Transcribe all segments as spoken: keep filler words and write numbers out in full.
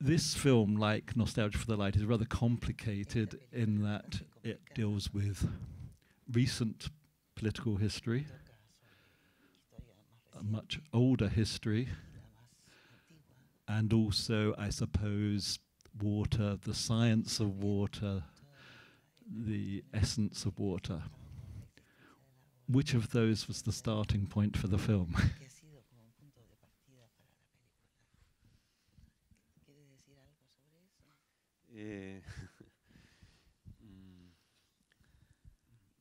this film, like Nostalgia for the Light, is rather complicated in that it deals with recent political history, a much older history, and also, I suppose, water, the science of water, the essence of water. Which of those was the starting point for the film?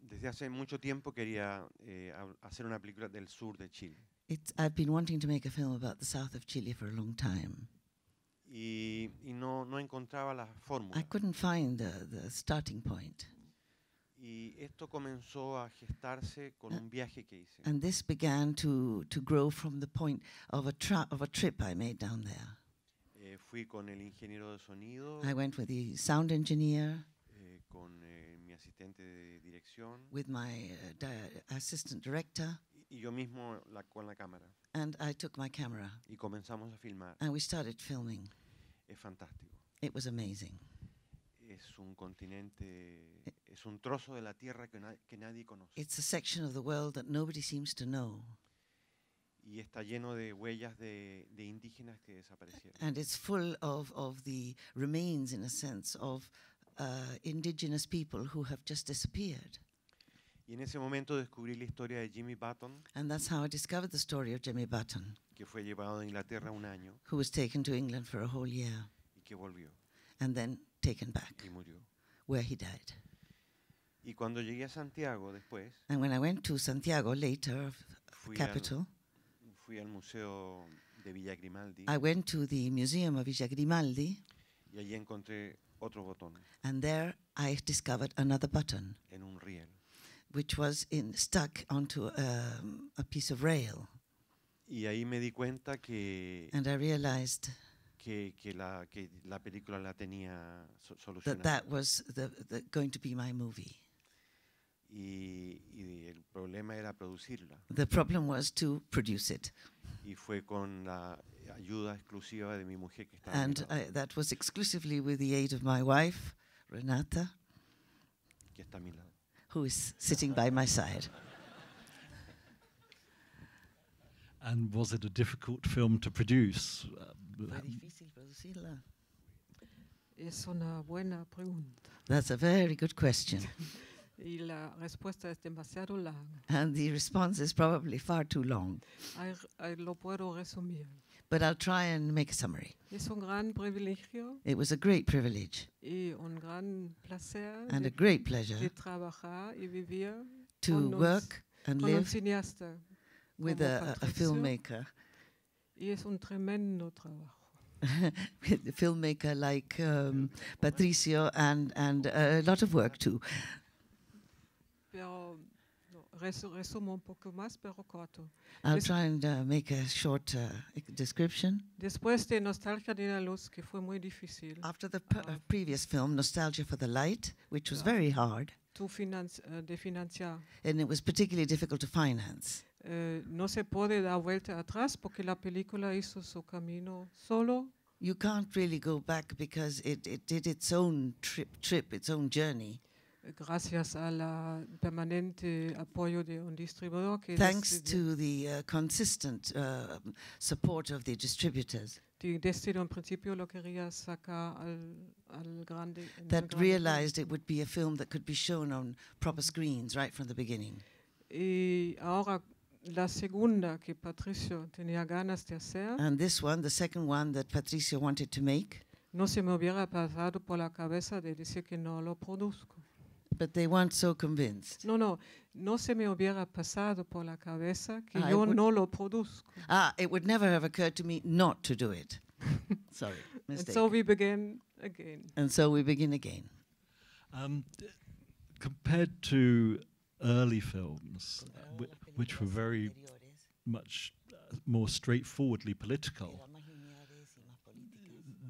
Desde hace mucho tiempo quería eh, hacer una película del sur de Chile. It's, I've been wanting to make a film about the south of Chile for a long time. Y, y no, no encontraba la fórmula. I couldn't find the, the starting point. Y esto comenzó a gestarse con uh, un viaje que hice. And this began to to grow from the point of a of a trip I made down there. Eh, fui con el ingeniero de sonido. I went with the sound engineer. Eh, con eh, mi asistente de dirección. With my uh, di assistant director. Y yo mismo la, con la cámara. And I took my camera. Y comenzamos a filmar. And we started filming. Es fantástico. It was amazing. Es un continente, It es un trozo de la tierra que, na que nadie conoce. It's a section of the world that nobody seems to know. Y está lleno de huellas de, de indígenas que desaparecieron. And it's full of of the remains, in a sense, of uh, indigenous people who have just disappeared. Y en ese momento descubrí la historia de Jimmy Button. And that's how I discovered the story of Jimmy Button. Que fue llevado a Inglaterra un año. Who was taken to England for a whole year. Y que volvió. And then taken back. Y murió. Where he died. Y cuando llegué a Santiago después. And when I went to Santiago later, fui capital. Al, fui al museo de Villa Grimaldi. I went to the museum of Villa Grimaldi. Y allí encontré otro botón. And there I discovered another button. En un riel. Which was in, stuck onto um, a piece of rail. Y ahí me di cuenta que and I realized que, que, la, que la película la tenía so solucionada. That that was the, the going to be my movie. Y, y el problema era producirla. The problem was to produce it. Y fue con la ayuda exclusiva de mi mujer que estaba. And I, that was exclusively with the aid of my wife, Renata. Que está a mi lado. Who is sitting by my side. And was it a difficult film to produce? That's a very good question. And the response is probably far too long. But I'll try and make a summary. It was a great privilege and a great pleasure to work and live with a, a, a filmmaker, with a filmmaker like um, Patricio, and, and a lot of work too. I'll try and uh, make a short uh, description. After the uh, previous film, Nostalgia for the Light, which was very hard, and it was particularly difficult to finance. You can't really go back because it, it did its own trip, trip, its own journey. Gracias al permanente apoyo de un distribuidor que thanks to the uh, consistent uh, support of the distributors that realized it would be a film that could be shown on proper screens right from the beginning. And this one, the second one that Patricio wanted to make, no se me hubiera pasado por la cabeza de decir que no lo produzco. But they weren't so convinced. No, no, no se me hubiera pasado por la cabeza que ah, yo no lo produzco. Ah, it would never have occurred to me not to do it. Sorry, mistake. And so we begin again. And so we begin again. Um, compared to early films, uh, wh which were very much uh, more straightforwardly political,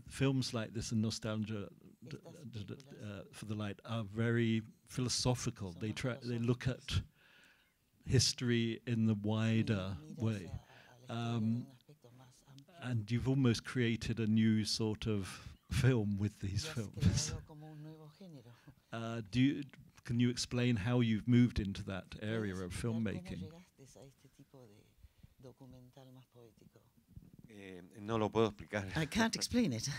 films like this and Nostalgia Uh, for the Light are very philosophical. They try, they look at history in the wider way, um, And you've almost created a new sort of film with these films. uh, do you, can you explain how you've moved into that area of filmmaking? Eh, no lo puedo explicar. I can't explain it.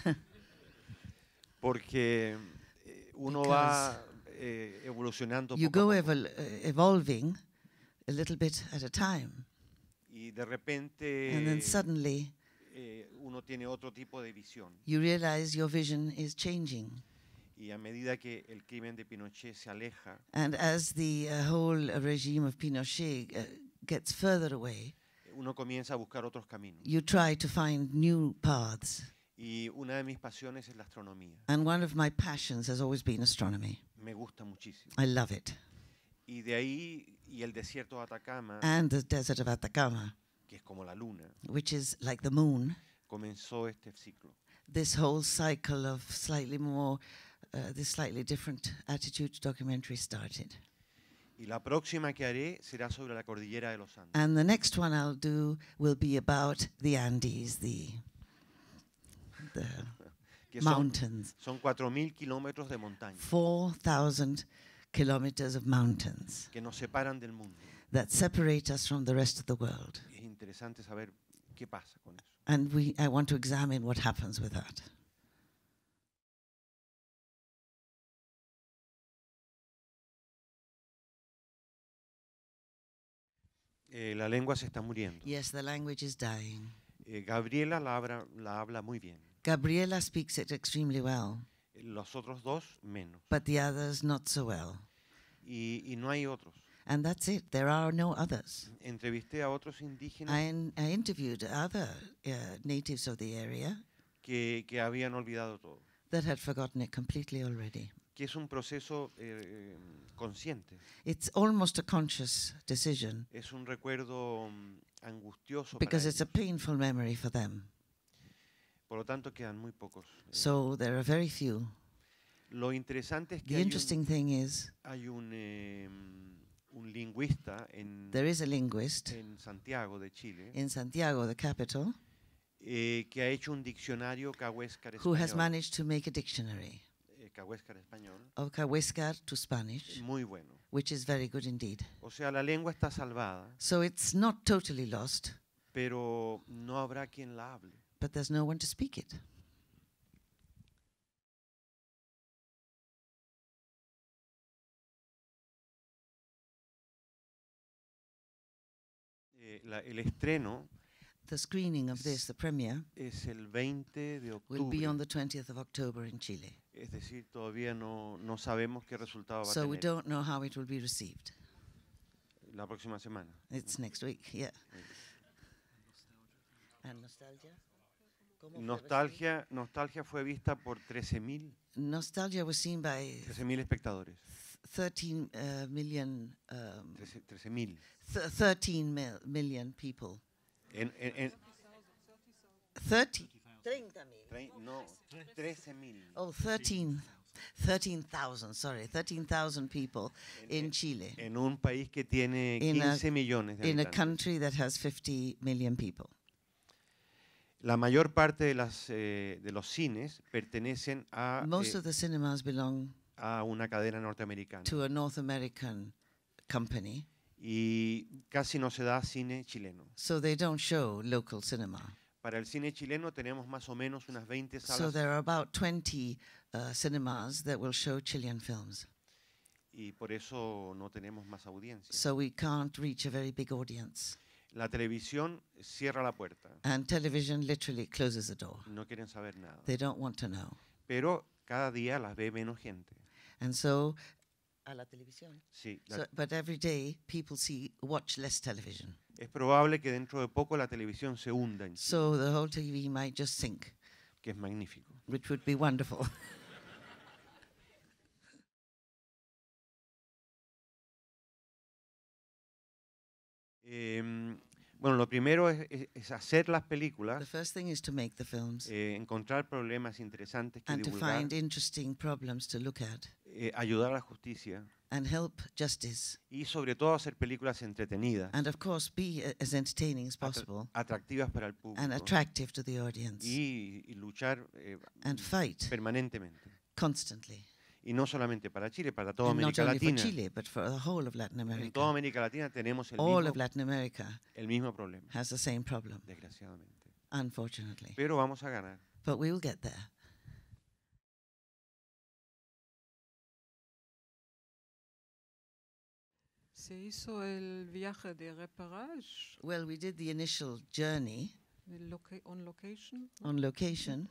Porque eh, uno because va eh, evolucionando. You poco go poco. Evol evolving a little bit at a time. Y de repente. And then suddenly. Eh, uno tiene otro tipo de visión. You realize your vision is changing. Y a medida que el crimen de Pinochet se aleja. And as the uh, whole uh, regime of Pinochet uh, gets further away. Uno comienza a buscar otros caminos. You try to find new paths. Y una de mis pasiones es la astronomía. And one of my passions has always been astronomy. Me gusta muchísimo. I love it. Y de ahí y el desierto de Atacama. And the desert of Atacama. Que es como la luna. Which is like the moon. Comenzó este ciclo. This whole cycle of slightly more, uh, this slightly different attitude documentary started. Y la próxima que haré será sobre la cordillera de los Andes. And the next one I'll do will be about the Andes, the, the mountains. Son cuatro mil kilómetros de montaña. four thousand kilometers of mountains. Que nos separan del mundo. That separate us from the rest of the world. Es interesante saber qué pasa con eso. And we, I want to examine what happens with that. Eh, la lengua se está muriendo. Yes, the language is dying. Eh, Gabriela la habla, la habla muy bien. Gabriela speaks it extremely well. Eh, los otros dos menos. But the others not so well. Y, y no hay otros. And that's it. There are no others. Entrevisté a otros indígenas. I, in, I interviewed other uh, natives of the area. Que, que habían olvidado todo. That had forgotten it completely already. Que es un proceso eh, consciente. It's almost a conscious decision. Es un recuerdo angustioso. Because para it's ellos. A painful memory for them. Por lo tanto quedan muy pocos. Eh. So there are very few. Lo interesante es que the interesting un, thing is hay un, eh, un lingüista en there is a linguist en Santiago de Chile. In Santiago, the capital. Eh, que ha hecho un diccionario Kaweskar español. Who has managed to make a dictionary. Kaweskar español. Of Kaweskar to Spanish. Muy bueno. Which is very good indeed. O sea, la lengua está salvada. So it's not totally lost. Pero no habrá quien la hable. But there's no one to speak it. Eh, la, el estreno. The screening of this, the premiere. Es el veinte de octubre. Will be on the twentieth of October in Chile. Es decir, todavía no, no sabemos qué resultado va a tener. So we don't know how it will be received. La próxima semana. It's next week, yeah. And nostalgia? Nostalgia, nostalgia fue vista por trece mil. Nostalgia was seen by trece mil espectadores. thirteen million um, trece mil. thirteen million people. En, en, en thirty. thirty mil. No, trece mil. Oh, thirteen. thirteen thousand, sorry. thirteen thousand people en, in Chile. En un país que tiene quince millones de habitantes. In a country that has fifty million people. La mayor parte de las eh, de los cines pertenecen a Most eh, of the cinemas belong a una cadena norteamericana. To a North American company. Y casi no se da cine chileno. So they don't show local cinema. Para el cine chileno tenemos más o menos unas veinte salas. So there are about twenty uh, cinemas that will show Chilean films. Y por eso no tenemos más audiencia. So we can't reach a very big audience. La televisión cierra la puerta. And television literally closes the door. No quieren saber nada. They don't want to know. Pero cada día las ve menos gente. And so a la televisión. Sí. La so, but every day people see watch less television. Es probable que dentro de poco la televisión se hunda en Chile. So the whole T V might just sink. Que es magnífico. Which would be wonderful. eh, Bueno, lo primero es, es, es hacer las películas, the first thing is to make the films, eh, encontrar problemas interesantes que and divulgar, to find interesting problems to look at, eh, ayudar a la justicia, and help justice, y sobre todo hacer películas entretenidas, and of course be as entertaining as possible, atractivas para el público, and attractive to the audience, y, y luchar eh, and fight permanentemente, constantly. Y no solamente para Chile, para toda and América Latina. Chile, en toda América Latina tenemos el all mismo, el mismo problema, has the same problem, desgraciadamente. Unfortunately. Pero vamos a ganar. But we will get there. Se hizo el viaje de reparaje. Well, we did the initial journey. Loca on location. On location.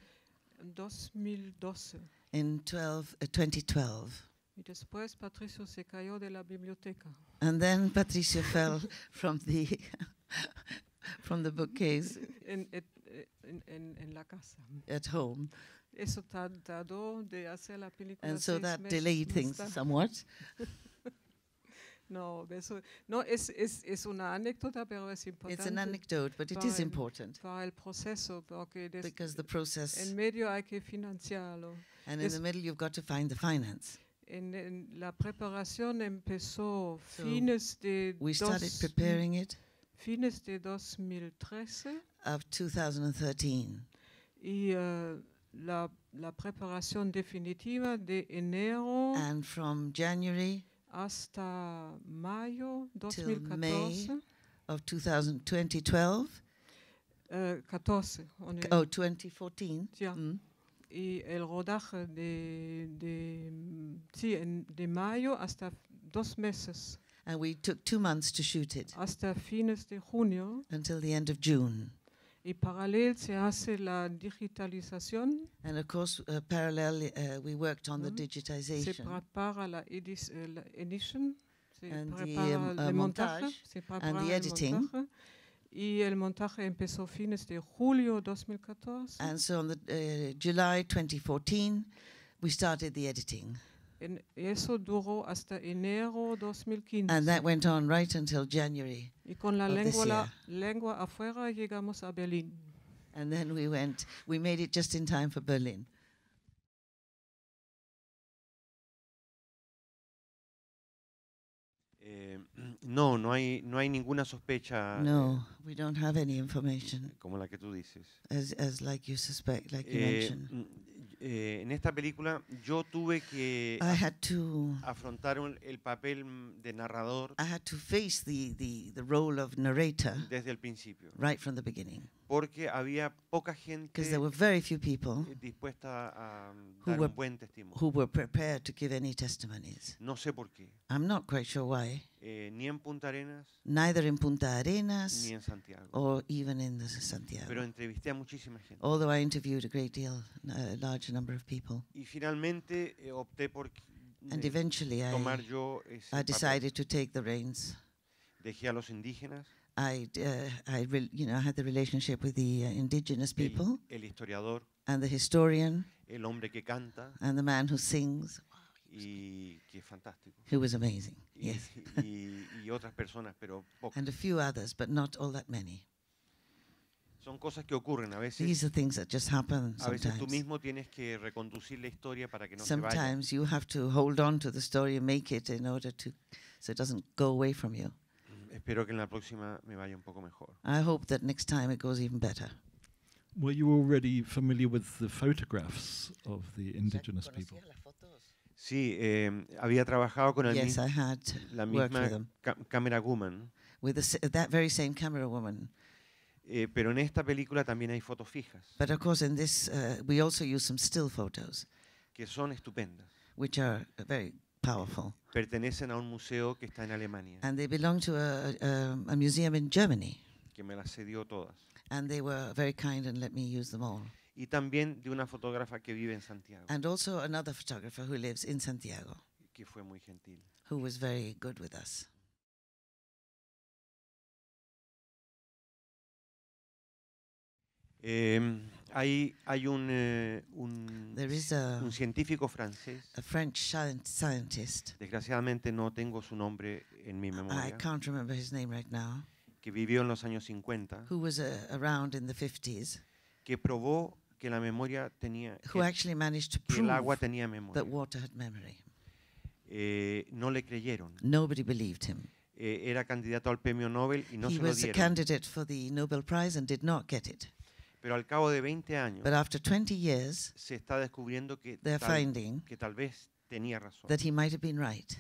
En dos mil doce. In twelve, uh, twenty twelve. Y después Patricio se cayó de la biblioteca. And then Patricio fell from the from the bookcase en, et, en, en, en la casa. At home. Eso tardó de hacer la película. And so that delayed things somewhat. No, eso, no es, es, es una anécdota, pero es importante. It's an anecdote, but it is important. Para el proceso, porque because the process. En medio hay que financiarlo. And in the middle you've got to find the finance. En, en la preparación empezó so fines de we started dos, preparing it fines de dos mil trece. Of twenty thirteen. Y uh, la, la preparación definitiva de enero. And from January. Hasta mayo dos mil catorce. May of twenty twelve. Uh, catorce. Oh, twenty fourteen. Yeah. Mm. Y el rodaje de, de, sí, en, de mayo hasta dos meses. And we took two months to shoot it. Hasta fines de junio. Until the end of June. Y paralel se hace la digitalización. And of course, uh, parallel uh, we worked on mm. the digitization. Se prepara la edición, se and prepara the, um, el uh, montaje, se prepara and the editing. Montaje. Y el montaje empezó fines de julio dos mil catorce. And so on the, uh, July twenty fourteen, we started the editing. En eso duró hasta enero dos mil quince. And that went on right until January. Y con la lengua, la lengua afuera llegamos a Berlín. And then we went, we made it just in time for Berlin. Eh, no, no hay, no hay ninguna sospecha. No, eh, we don't have any information. Como la que tú dices. As, as like you suspect, like eh, you mentioned. Eh, en esta película yo tuve que afrontar un, el papel de narrador desde el principio, right from the beginning, porque había poca gente dispuesta a dar un buen testimonio. Who were prepared to give any testimonies. No sé por qué. I'm not quite sure why. Eh, ni en Punta Arenas. Neither in Punta Arenas. Ni en Santiago. Or even in the Santiago. Pero entrevisté a muchísima gente. Although I interviewed a great deal, a large number of people. Y finalmente eh, opté por and eh, eventually tomar I, yo ese I decided papel. To take the reins. Dejé a los indígenas. I, uh, I re, you know, I had the relationship with the uh, indigenous people. El, el historiador. And the historian. El hombre que canta. And the man who sings. Y que es fantástico. Who was amazing. Y, yes. y, y otras personas, pero pocas. And a few others, but not all that many. Son cosas que ocurren a veces. These are things that just happen sometimes. A veces tú mismo tienes que reconducir la historia para que no sometimes se vaya. Sometimes you have to hold on to the story and make it in order to so it doesn't go away from you. Espero que en la próxima me vaya un poco mejor. I hope that next time it goes even better. Were you already familiar with the photographs of the indigenous people? Sí, eh, había trabajado con el yes, I had la misma camera woman. With the, that very same camera woman. Eh, pero en esta película también hay fotos fijas. But of course in this uh, we also use some still photos. Que son estupendas. Which are very powerful. Pertenecen a un museo que está en Alemania. And they belong to a, a, a museum in Germany. Que me las cedió todas. And they were very kind and let me use them all. Y también de una fotógrafa que vive en Santiago. And also another photographer who lives in Santiago. Que fue muy gentil. Who was very good with us. Eh, hay hay un, eh, un, un científico francés. A French scientist. Desgraciadamente no tengo su nombre en mi memoria. I can't remember his name right now. que vivió en los años cincuenta, who was uh, around in the fifties, que probó que la memoria tenía, who actually managed to prove el agua tenía memoria. That water had memory. Eh, no le creyeron. Nobody believed him. Eh, era candidato al premio Nobel y no he se lo dieron. He was a candidate for the Nobel Prize and did not get it. Pero al cabo de veinte años, but after twenty years, se está descubriendo que tal, que tal vez tenía razón. That he might have been right.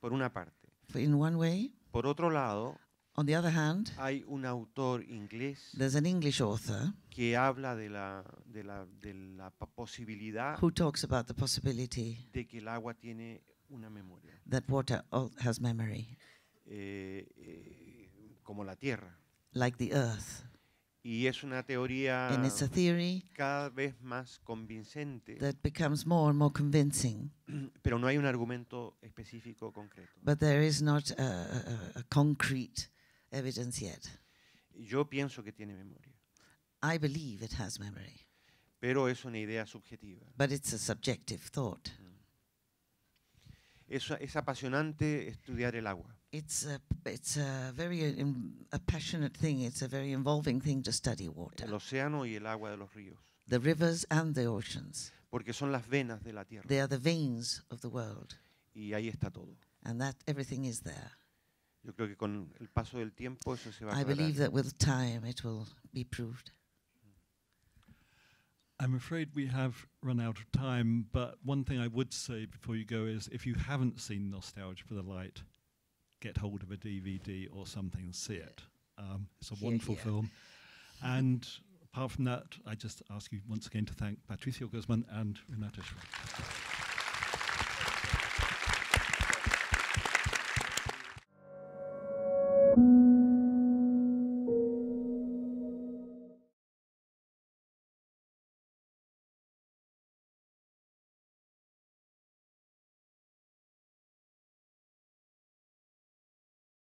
Por una parte. In one way. Por otro lado, on the other hand, hay un autor inglés, there's an English author, que habla de la, de la, de la posibilidad, who talks about the possibility, de que el agua tiene una memoria, that water has memory, eh, eh, como la tierra, like the earth. Y es una teoría cada vez más convincente, that becomes more and more convincing, pero no hay un argumento específico concreto. But there is not a, a, a concrete evidence yet. Yo pienso que tiene memoria. I believe it has memory. Pero es una idea subjetiva. But it's a subjective thought. Es, es apasionante estudiar el agua. It's a, it's a very a passionate thing. It's a very involving thing to study water. El océano y el agua de los ríos. The rivers and the oceans. Porque son las venas de la tierra. They are the veins of the world. Y ahí está todo. And that everything is there. Yo creo que con el paso del tiempo eso se va a aclarar. I believe that with time it will be proved. I'm afraid we have run out of time, but one thing I would say before you go is if you haven't seen Nostalgia for the Light, get hold of a D V D or something and see it. Um, it's a wonderful yeah, yeah. film. And apart from that, I just ask you once again to thank Patricio Guzmán and Renata Sachse.